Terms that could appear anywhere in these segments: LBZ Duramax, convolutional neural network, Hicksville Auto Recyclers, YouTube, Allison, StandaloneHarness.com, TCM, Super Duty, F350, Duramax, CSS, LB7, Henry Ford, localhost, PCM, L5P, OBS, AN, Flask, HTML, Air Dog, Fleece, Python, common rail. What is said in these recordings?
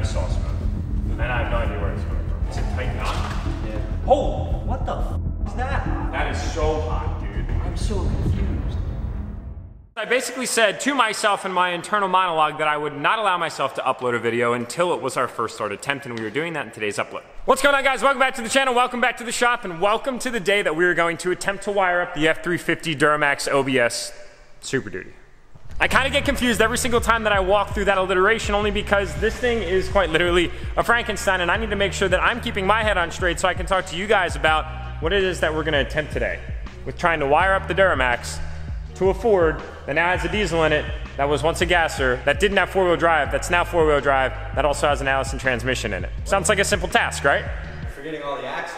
I saw smoke. And then I have no idea where it's coming from. It's a tight knot. Yeah. Oh, what the f is that? That is so hot, dude. I'm so confused. I basically said to myself in my internal monologue that I would not allow myself to upload a video until it was our first start attempt, and we were doing that in today's upload. What's going on, guys? Welcome back to the channel, welcome back to the shop, and welcome to the day that we are going to attempt to wire up the F350 Duramax OBS Super Duty. I kind of get confused every single time that I walk through that alliteration, only because this thing is quite literally a Frankenstein, and I need to make sure that I'm keeping my head on straight so I can talk to you guys about what it is that we're going to attempt today with trying to wire up the Duramax to a Ford that now has a diesel in it, that was once a gasser, that didn't have four-wheel drive, that's now four-wheel drive, that also has an Allison transmission in it. Sounds like a simple task, right? You're forgetting all the axles.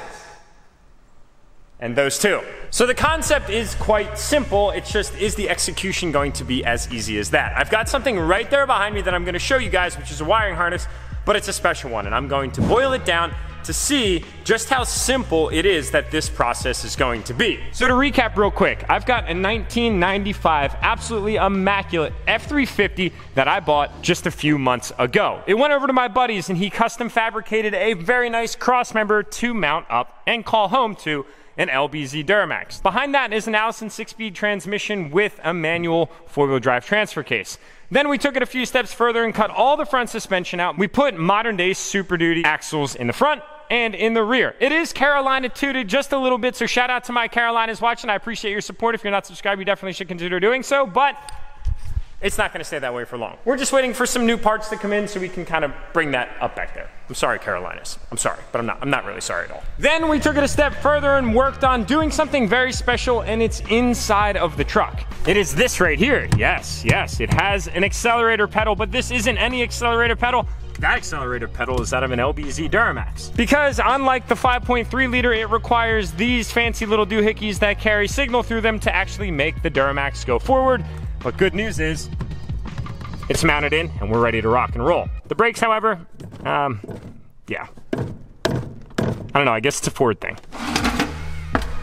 And those too. So the concept is quite simple, it's just, is the execution going to be as easy as that? I've got something right there behind me that I'm gonna show you guys, which is a wiring harness, but it's a special one, and I'm going to boil it down to see just how simple it is that this process is going to be. So to recap real quick, I've got a 1995 absolutely immaculate F350 that I bought just a few months ago. It went over to my buddies and he custom fabricated a very nice cross member to mount up and call home to an LBZ Duramax. Behind that is an Allison 6-speed transmission with a manual 4-wheel drive transfer case. Then we took it a few steps further and cut all the front suspension out. We put modern day Super Duty axles in the front and in the rear. It is Carolina tooted just a little bit, so shout out to my Carolinas watching. I appreciate your support. If you're not subscribed, you definitely should consider doing so, but it's not gonna stay that way for long. We're just waiting for some new parts to come in so we can kind of bring that up back there. I'm sorry, Carolinas. I'm sorry, but I'm not really sorry at all. Then we took it a step further and worked on doing something very special, and it's inside of the truck. It is this right here. Yes, yes, it has an accelerator pedal, but this isn't any accelerator pedal. That accelerator pedal is out of an LBZ Duramax. Because unlike the 5.3 liter, it requires these fancy little doohickeys that carry signal through them to actually make the Duramax go forward. But good news is, it's mounted in and we're ready to rock and roll. The brakes, however, yeah. I don't know, I guess it's a Ford thing.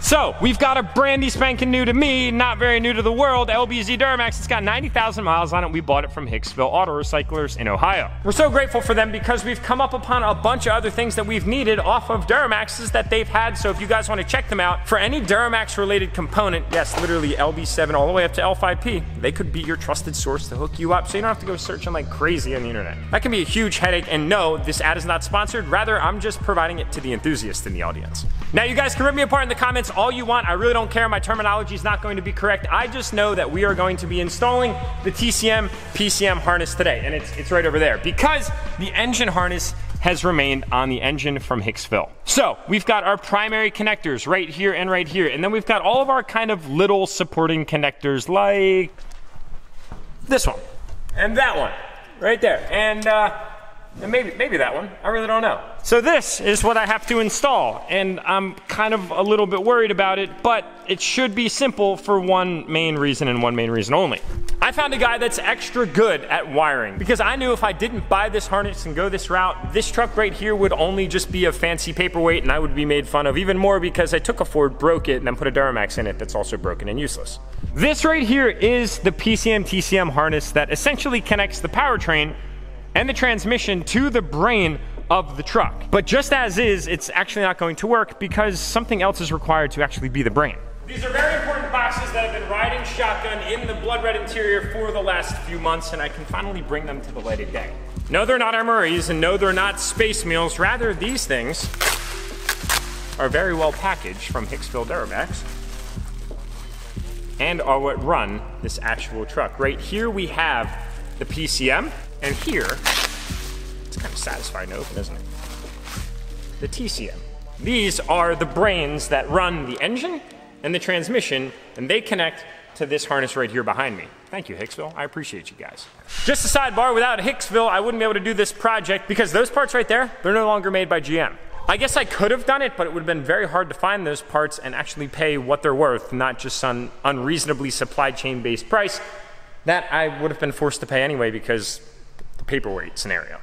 So, we've got a brandy spanking new to me, not very new to the world, LBZ Duramax. It's got 90,000 miles on it. We bought it from Hicksville Auto Recyclers in Ohio. We're so grateful for them because we've come up upon a bunch of other things that we've needed off of Duramaxes that they've had. So if you guys want to check them out, for any Duramax related component, yes, literally LB7 all the way up to L5P, they could be your trusted source to hook you up so you don't have to go searching like crazy on the internet. That can be a huge headache, and no, this ad is not sponsored. Rather, I'm just providing it to the enthusiast in the audience. Now you guys can rip me apart in the comments all you want. I really don't care. My terminology is not going to be correct. I just know that we are going to be installing the TCM PCM harness today, and it's right over there because the engine harness has remained on the engine from Hicksville. So we've got our primary connectors right here and right here, and then we've got all of our kind of little supporting connectors like this one and that one right there, and maybe that one, I really don't know. So this is what I have to install, and I'm kind of a little bit worried about it, but it should be simple for one main reason and one main reason only. I found a guy that's extra good at wiring, because I knew if I didn't buy this harness and go this route, this truck right here would only just be a fancy paperweight and I would be made fun of even more because I took a Ford, broke it, and then put a Duramax in it that's also broken and useless. This right here is the PCM TCM harness that essentially connects the powertrain and the transmission to the brain of the truck. But just as is, it's actually not going to work because something else is required to actually be the brain. These are very important boxes that have been riding shotgun in the blood red interior for the last few months, and I can finally bring them to the light of day. No, they're not MREs, and no, they're not space meals. Rather, these things are very well packaged from Hicksville Duramax and are what run this actual truck. Right here we have the PCM, and here, it's kind of satisfying to open, isn't it? The TCM. These are the brains that run the engine and the transmission, and they connect to this harness right here behind me. Thank you, Hicksville. I appreciate you guys. Just a sidebar, without Hicksville, I wouldn't be able to do this project because those parts right there, they're no longer made by GM. I guess I could have done it, but it would have been very hard to find those parts and actually pay what they're worth, not just some unreasonably supply chain-based price that I would have been forced to pay anyway because paperweight scenario.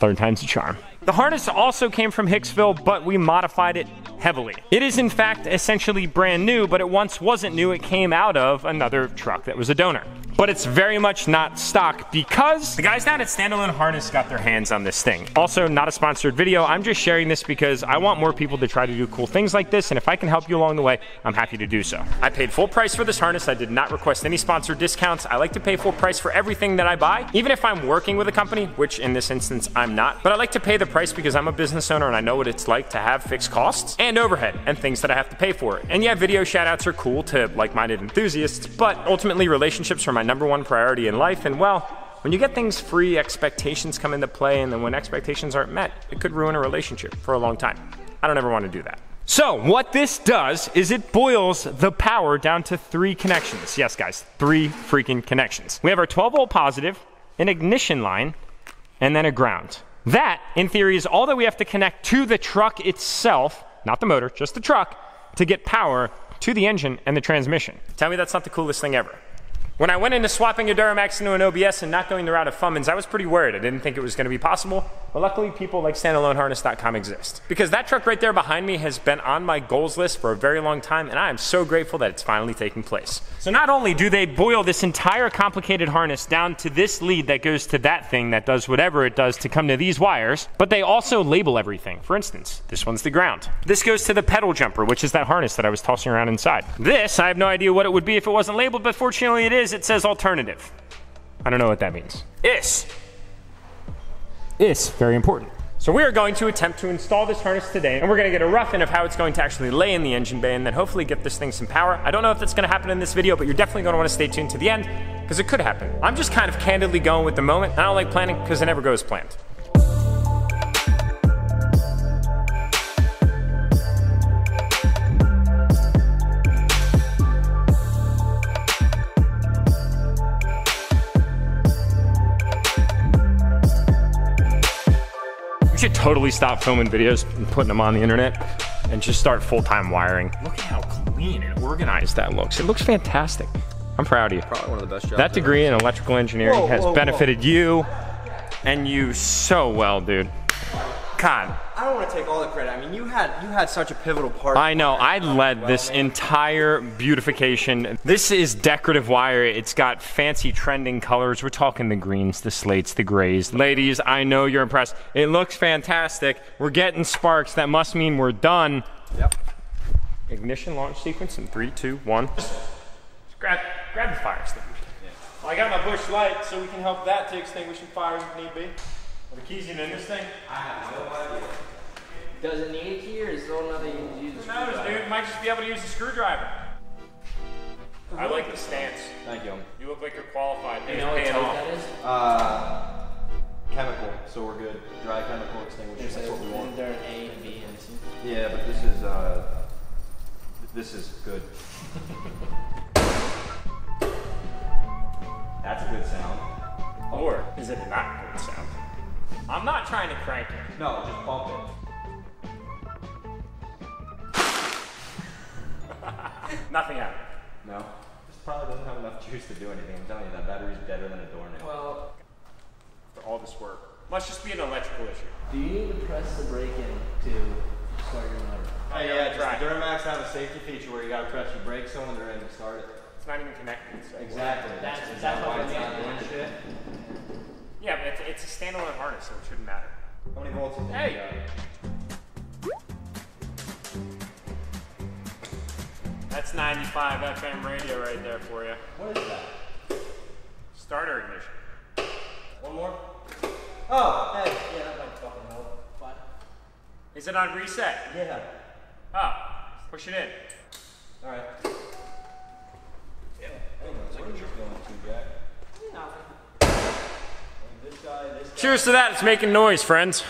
Third time's a charm. The harness also came from Hicksville, but we modified it heavily. It is in fact essentially brand new, but it once wasn't new. It came out of another truck that was a donor. but it's very much not stock because the guys down at Standalone Harness got their hands on this thing. Also, not a sponsored video. I'm just sharing this because I want more people to try to do cool things like this, and if I can help you along the way, I'm happy to do so. I paid full price for this harness. I did not request any sponsored discounts. I like to pay full price for everything that I buy, even if I'm working with a company, which in this instance I'm not, but I like to pay the price because I'm a business owner and I know what it's like to have fixed costs and overhead and things that I have to pay for. And yeah, video shout outs are cool to like-minded enthusiasts, but ultimately relationships are my #1 priority in life, and well, when you get things free, expectations come into play, and then when expectations aren't met, it could ruin a relationship for a long time. I don't ever want to do that. So what this does is it boils the power down to 3 connections. Yes, guys, 3 freaking connections. We have our 12-volt positive, an ignition line, and then a ground. That, in theory, is all that we have to connect to the truck itself, not the motor, just the truck, to get power to the engine and the transmission. Tell me that's not the coolest thing ever. When I went into swapping a Duramax into an OBS and not going the route of Fummins, I was pretty worried. I didn't think it was going to be possible, but luckily people like StandaloneHarness.com exist. Because that truck right there behind me has been on my goals list for a very long time, and I am so grateful that it's finally taking place. So not only do they boil this entire complicated harness down to this lead that goes to that thing that does whatever it does to come to these wires, but they also label everything. For instance, this one's the ground. This goes to the pedal jumper, which is that harness that I was tossing around inside. This, I have no idea what it would be if it wasn't labeled, but fortunately it is. It says alternative. I don't know what that means. Is very important. So we are going to attempt to install this harness today, and we're gonna get a rough-in of how it's going to actually lay in the engine bay and then hopefully get this thing some power. I don't know if that's gonna happen in this video, but you're definitely gonna wanna stay tuned to the end because it could happen. I'm just kind of candidly going with the moment. I don't like planning because it never goes planned. We should totally stop filming videos and putting them on the internet and just start full-time wiring. Look at how clean and organized that looks. It looks fantastic. I'm proud of you. Probably one of the best jobs. That degree in electrical engineering has benefited you and you so well, dude. God. I don't want to take all the credit. I mean, you had such a pivotal part. I know. I led this entire beautification. This is decorative wire. It's got fancy trending colors. We're talking the greens, the slates, the grays. Ladies, I know you're impressed. It looks fantastic. We're getting sparks. That must mean we're done. Yep. Ignition launch sequence in 3, 2, 1. Just grab the fire extinguisher. Yeah. Well, I got my bush light, so we can help that to extinguish the fire if need be. The keys in this thing? I have no idea. Does it need a key or is there another you can use? Who knows, dude? Might just be able to use a screwdriver. I like the stance. Thank you. You look like you're qualified. You know what that is? Chemical. So we're good. Dry chemical extinguisher. That's what we want. Isn't there an A and B and C? Yeah, but this is good. That's a good sound. Or is it not a good sound? I'm not trying to crank it. No, just bump it. Nothing happened. No. This probably doesn't have enough juice to do anything. I'm telling you, that battery's better than a doornail. Well, for all this work, must just be an electrical issue. Do you need to press the brake in to start your motor? Oh yeah, the Duramax have a safety feature where you gotta press your brakes on when they're in to start it. It's not even connected. So exactly. That's why it's not doing shit. Yeah, but it's a standalone harness, so it shouldn't matter. How many volts is that? Hey! That's 95 FM radio right there for you. What is that? Starter ignition. One more? Oh, hey, yeah, that might fucking help. But is it on reset? Yeah. Oh, push it in. All right. Yeah. Hey, where are you going to, Jack? Nothing. Cheers to that, it's making noise, friends.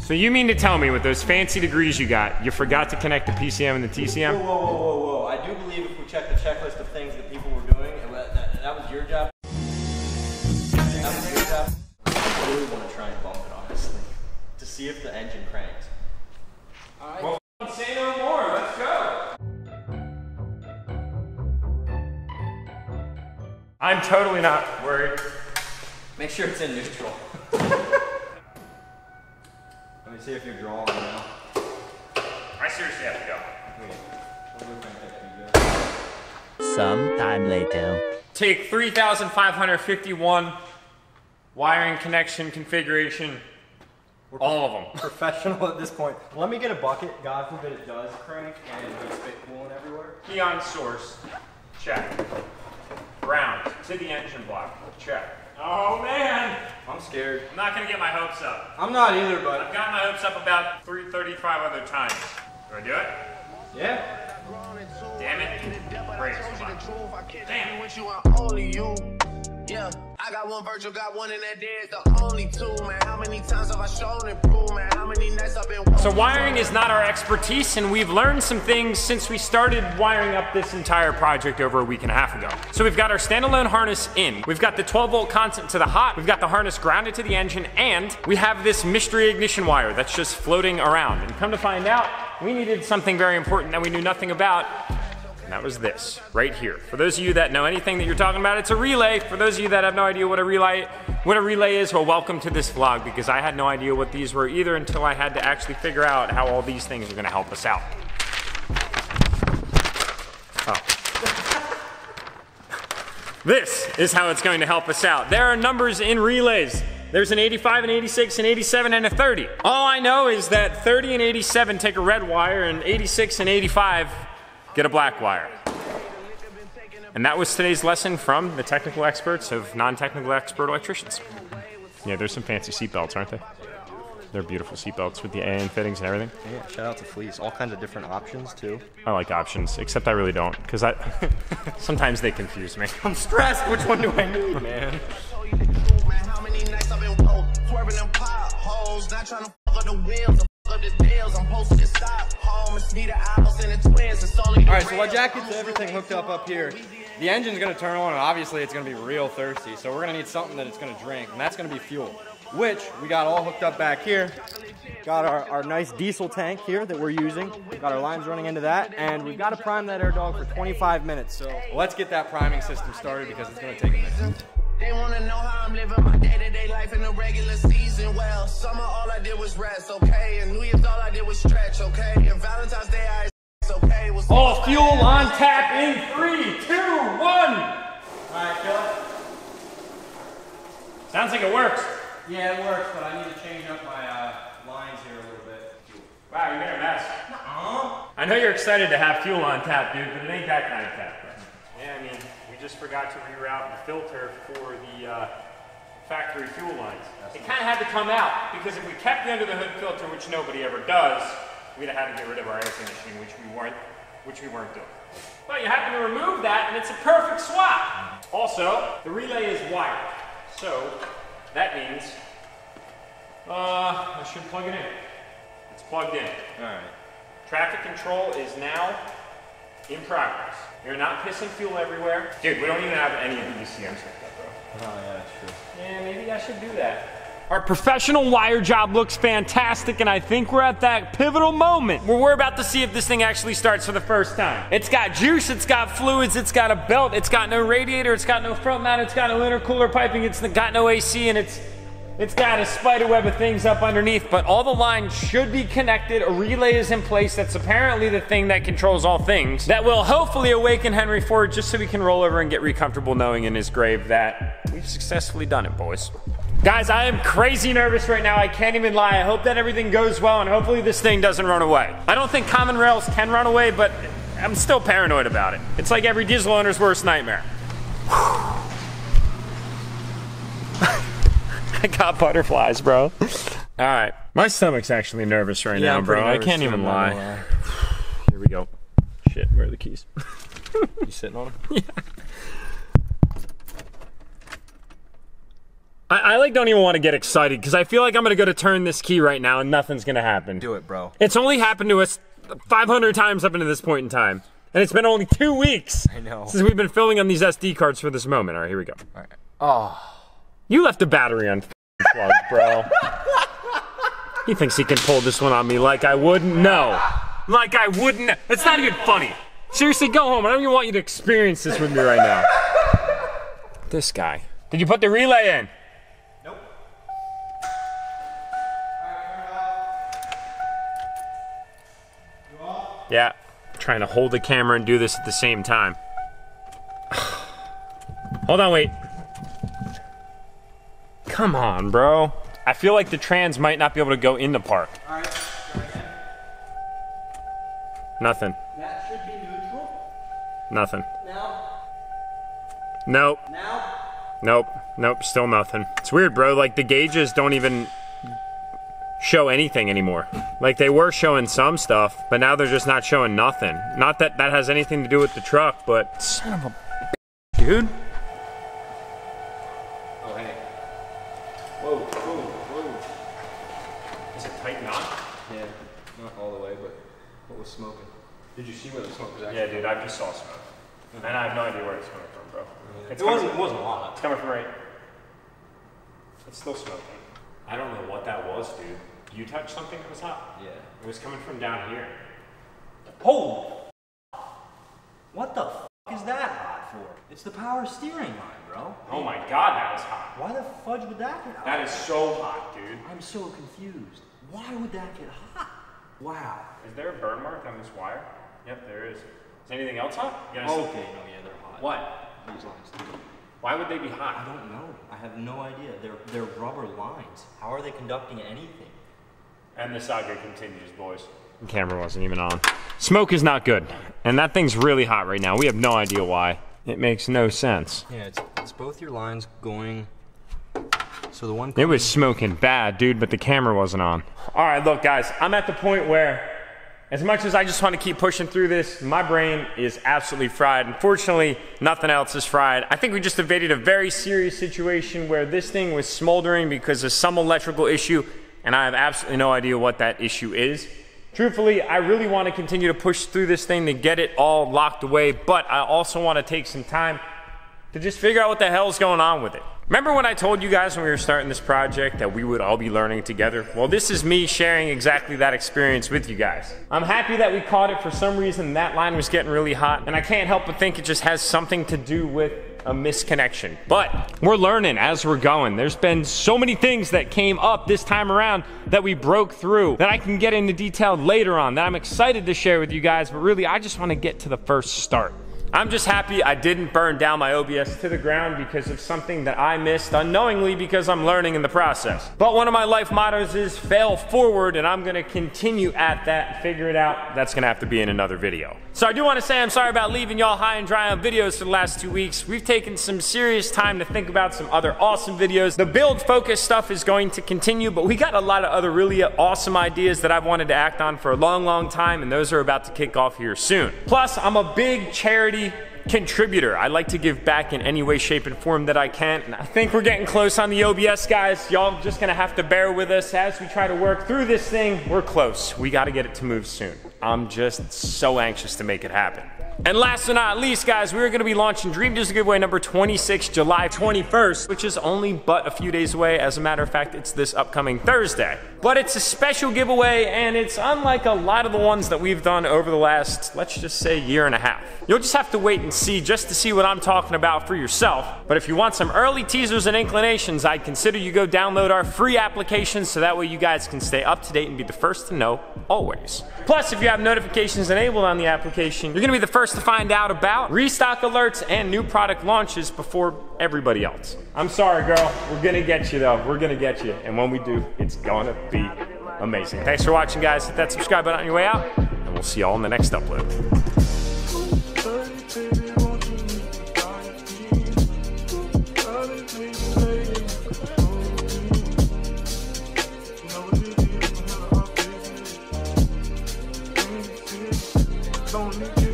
So you mean to tell me with those fancy degrees you got, you forgot to connect the PCM and the TCM? Whoa, whoa, whoa, whoa, whoa. I do believe if we check the checklist of things that people were doing, and that was your job. That was your job. I really want to try and bump it, honestly, to see if the engine cranks. All right. Well, say no more, let's go. I'm totally not worried. Make sure it's in neutral. Let me see if you're drawing now. I seriously have to go. Some time later. take 3,551 wiring connection configuration. We're all of them. Professional at this point. Let me get a bucket. God forbid it does crank and it's spit coolant everywhere. Key on source. Check. Ground to the engine block. Check. Oh man! I'm scared. I'm not gonna get my hopes up. I'm not either, but I've gotten my hopes up about 335 other times. Do I do it? Yeah. Damn it. Brace. Damn. Yeah, I got one Virgil, got one in that day, it's the only two, man. How many times have I shown and proved, man? How many nights I've been... So wiring is not our expertise, and we've learned some things since we started wiring up this entire project over a week and a half ago. So we've got our standalone harness in. We've got the 12-volt constant to the hot. We've got the harness grounded to the engine, and we have this mystery ignition wire that's just floating around. And come to find out, we needed something very important that we knew nothing about. And that was this, right here. For those of you that know anything that you're talking about, it's a relay. For those of you that have no idea what a relay is, well, welcome to this vlog, because I had no idea what these were either until I had to actually figure out how all these things are gonna help us out. Oh. This is how it's going to help us out. There are numbers in relays. There's an 85, an 86, an 87, and a 30. All I know is that 30 and 87 take a red wire, and 86 and 85 get a black wire. And that was today's lesson from the technical experts of non-technical expert electricians. Yeah, there's some fancy seatbelts, aren't they? They're beautiful seatbelts with the AN fittings and everything. Yeah, shout out to Fleece. All kinds of different options too. I like options, except I really don't, because I sometimes they confuse me. I'm stressed. Which one do I need, man? Alright, so my jacket's everything hooked up here. The engine's gonna turn on, and obviously it's gonna be real thirsty, so we're gonna need something that it's gonna drink, and that's gonna be fuel, which we got all hooked up back here. Got our nice diesel tank here that we're using. We've got our lines running into that, and we've got to prime that Air Dog for 25 minutes, so let's get that priming system started because it's gonna take a minute. They wanna know how I'm living my day-to-day life in the regular season. Well, summer all I did was rest, okay? And New Year's all I did was stretch, okay? And Valentine's Day I was okay. All fuel on tap in 3, 2, 1. All right, Phil. Sounds like it works. Yeah, it works, but I need to change up my lines here a little bit. Wow, you made a mess. Uh-huh. I know you're excited to have fuel on tap, dude, but it ain't that kind of tap, bro. Yeah, I mean, just forgot to reroute the filter for the factory fuel lines. It kind of had to come out, because if we kept the under the hood filter, which nobody ever does, we'd have had to get rid of our air conditioning, which we weren't doing. But you happen to remove that, and it's a perfect swap. Also, the relay is wired, so that means I should plug it in. It's plugged in. All right. Traffic control is now in progress. You're not pissing fuel everywhere. Dude, we don't even have any of the PCMs like that, bro. Oh, yeah, that's true. Yeah, maybe I should do that. Our professional wire job looks fantastic, and I think we're at that pivotal moment where we're about to see if this thing actually starts for the first time. It's got juice, it's got fluids, it's got a belt, it's got no radiator, it's got no front mount, it's got no intercooler piping, it's got no AC, and it's got a spider web of things up underneath, but all the lines should be connected. A relay is in place. That's apparently the thing that controls all things. That will hopefully awaken Henry Ford, just so we can roll over and get re-comfortable knowing in his grave that we've successfully done it, boys. Guys, I am crazy nervous right now. I can't even lie. I hope that everything goes well, and hopefully this thing doesn't run away. I don't think common rails can run away, but I'm still paranoid about it. It's like every diesel owner's worst nightmare. I got butterflies, bro. All right. My stomach's actually nervous right now, bro. I can't even lie. Here we go. Shit, where are the keys? You sitting on them? Yeah. I like don't even want to get excited, because I feel like I'm going to go to turn this key right now and nothing's going to happen. Do it, bro. It's only happened to us 500 times up until this point in time. And it's been only 2 weeks. I know. Since we've been filming on these SD cards for this moment. All right, here we go. All right. Oh. You left the battery on plug, bro. He thinks he can pull this one on me like I wouldn't know. Like I wouldn't. It's not even funny. Seriously, go home. I don't even want you to experience this with me right now. This guy. Did you put the relay in? Nope. Yeah. I'm trying to hold the camera and do this at the same time. Hold on, wait. Come on, bro. I feel like the trans might not be able to go in the park. All right, try again. Nothing. That should be neutral. Nothing. Now. Nope. Now. Nope. Nope. Still nothing. It's weird, bro. Like the gauges don't even show anything anymore. Like they were showing some stuff, but now they're just not showing nothing. Not that that has anything to do with the truck, but son of a bitch, dude. Smoking. Did you see where the smoke was actually? Yeah, dude, I just saw smoke. And I have no idea where it's coming from, bro. Yeah. It wasn't a lot. It's coming from right. It's still smoking. I don't know what that was, dude. You touched something that was hot? Yeah. It was coming from down here. Oh! What the f is that hot for? It's the power steering line, bro. Oh my god, that was hot. Why the fudge would that get hot? That is so hot, dude. I'm so confused. Why would that get hot? Wow. Is there a burn mark on this wire? Yep, there is. Is anything else hot? Yes. Okay, no, yeah, they're hot. What? These lines. Why would they be hot? I don't know. I have no idea. They're rubber lines. How are they conducting anything? And the saga continues, boys. The camera wasn't even on. Smoke is not good. And that thing's really hot right now. We have no idea why. It makes no sense. Yeah, it's both your lines going. So the one it was smoking bad, dude, but the camera wasn't on. All right, look, guys, I'm at the point where, as much as I just want to keep pushing through this, my brain is absolutely fried. Unfortunately, nothing else is fried. I think we just evaded a very serious situation where this thing was smoldering because of some electrical issue, and I have absolutely no idea what that issue is. Truthfully, I really want to continue to push through this thing to get it all locked away, but I also want to take some time to just figure out what the hell's going on with it. Remember when I told you guys when we were starting this project that we would all be learning together? Well, this is me sharing exactly that experience with you guys. I'm happy that we caught it. For some reason, that line was getting really hot, and I can't help but think it just has something to do with a misconnection. But we're learning as we're going. There's been so many things that came up this time around that we broke through that I can get into detail later on that I'm excited to share with you guys, but really, I just want to get to the first start. I'm just happy I didn't burn down my OBS to the ground because of something that I missed unknowingly because I'm learning in the process. But one of my life mottos is fail forward, and I'm gonna continue at that, figure it out. That's gonna have to be in another video. So I do wanna say I'm sorry about leaving y'all high and dry on videos for the last 2 weeks. We've taken some serious time to think about some other awesome videos. The build focus stuff is going to continue, but we got a lot of other really awesome ideas that I've wanted to act on for a long, long time, and those are about to kick off here soon. Plus, I'm a big charity contributor. I like to give back in any way, shape, and form that I can, and I think we're getting close on the OBS, guys. Y'all just gonna have to bear with us as we try to work through this thing. We're close. We gotta get it to move soon. I'm just so anxious to make it happen. And last but not least, guys, we're gonna be launching Dream Deals Giveaway number 26, July 21st, which is only but a few days away. As a matter of fact, it's this upcoming Thursday. But it's a special giveaway, and it's unlike a lot of the ones that we've done over the last, let's just say, year and a half. You'll just have to wait and see just to see what I'm talking about for yourself. But if you want some early teasers and inclinations, I'd consider you go download our free application so that way you guys can stay up to date and be the first to know always. Plus, if you have notifications enabled on the application, you're gonna be the first to find out about restock alerts and new product launches before everybody else. I'm sorry, girl. We're gonna get you, though. We're gonna get you. And when we do, it's gonna be amazing. Thanks for watching, guys. Hit that subscribe button on your way out, and we'll see y'all in the next upload. Don't need